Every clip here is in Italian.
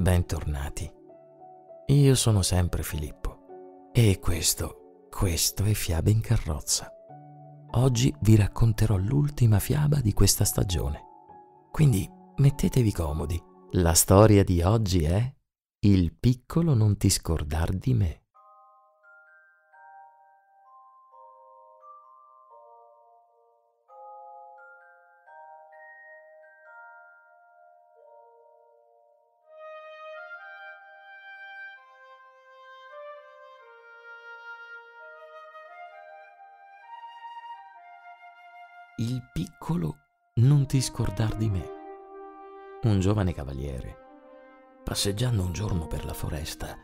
Bentornati. Io sono sempre Filippo e questo è Fiabe in Carrozza. Oggi vi racconterò l'ultima fiaba di questa stagione. Quindi mettetevi comodi. La storia di oggi è Il piccolo non ti scordar di me. Il piccolo non ti scordar di me. Un giovane cavaliere, passeggiando un giorno per la foresta,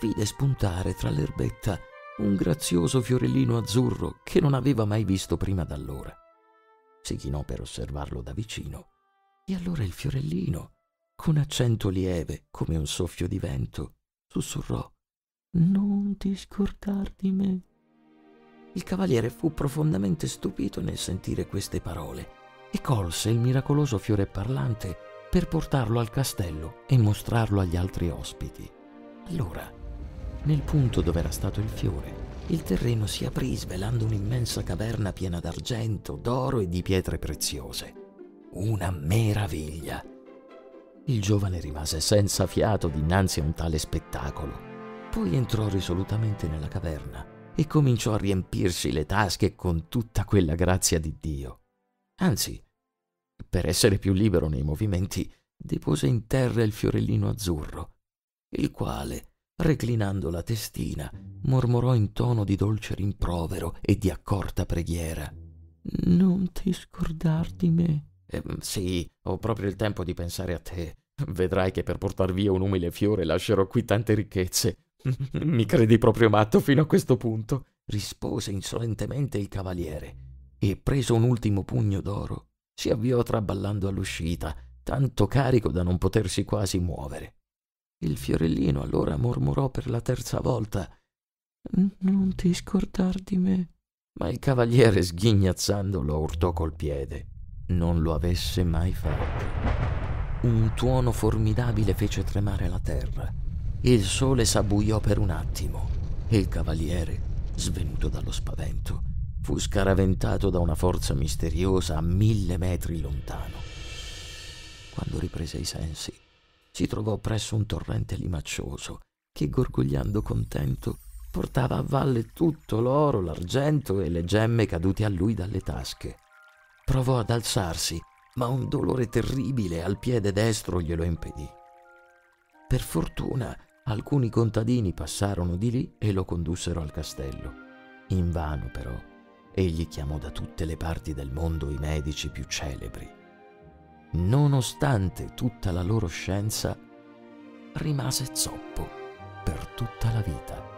vide spuntare tra l'erbetta un grazioso fiorellino azzurro che non aveva mai visto prima d'allora. Si chinò per osservarlo da vicino e allora il fiorellino, con accento lieve come un soffio di vento, sussurrò: «Non ti scordar di me». Il cavaliere fu profondamente stupito nel sentire queste parole e colse il miracoloso fiore parlante per portarlo al castello e mostrarlo agli altri ospiti. Allora, nel punto dove era stato il fiore, il terreno si aprì svelando un'immensa caverna piena d'argento, d'oro e di pietre preziose. Una meraviglia! Il giovane rimase senza fiato dinanzi a un tale spettacolo. Poi entrò risolutamente nella caverna e cominciò a riempirsi le tasche con tutta quella grazia di Dio. Anzi, per essere più libero nei movimenti, depose in terra il fiorellino azzurro, il quale, reclinando la testina, mormorò in tono di dolce rimprovero e di accorta preghiera: «Non ti scordar di me». Sì, ho proprio il tempo di pensare a te. Vedrai che per portar via un umile fiore lascerò qui tante ricchezze. «Mi credi proprio matto fino a questo punto?» rispose insolentemente il cavaliere e, preso un ultimo pugno d'oro, si avviò traballando all'uscita, tanto carico da non potersi quasi muovere. Il fiorellino allora mormorò per la terza volta: «Non ti scordar di me», ma il cavaliere, sghignazzando, lo urtò col piede. Non lo avesse mai fatto. Un tuono formidabile fece tremare la terra. Il sole s'abbuiò per un attimo e il cavaliere, svenuto dallo spavento, fu scaraventato da una forza misteriosa a 1000 metri lontano. Quando riprese i sensi, si trovò presso un torrente limaccioso che, gorgogliando contento, portava a valle tutto l'oro, l'argento e le gemme caduti a lui dalle tasche. Provò ad alzarsi, ma un dolore terribile al piede destro glielo impedì. Per fortuna, alcuni contadini passarono di lì e lo condussero al castello. Invano, però, egli chiamò da tutte le parti del mondo i medici più celebri. Nonostante tutta la loro scienza, rimase zoppo per tutta la vita.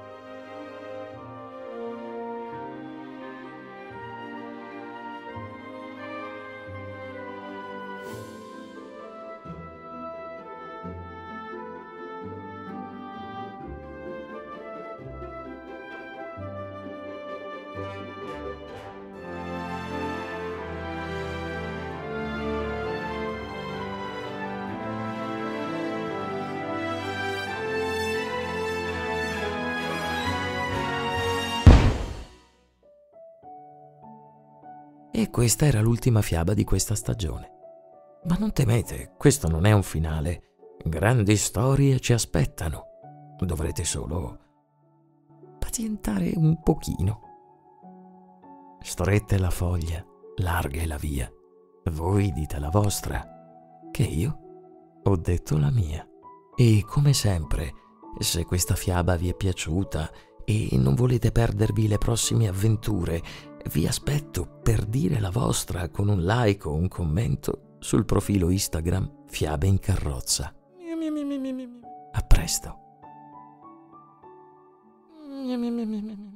E questa era l'ultima fiaba di questa stagione. Ma non temete, questo non è un finale. Grandi storie ci aspettano. Dovrete solo pazientare un pochino. Stretta è la foglia, larga è la via. Voi dite la vostra, che io ho detto la mia. E come sempre, se questa fiaba vi è piaciuta e non volete perdervi le prossime avventure, vi aspetto per dire la vostra con un like o un commento sul profilo Instagram Fiabe in Carrozza. A presto.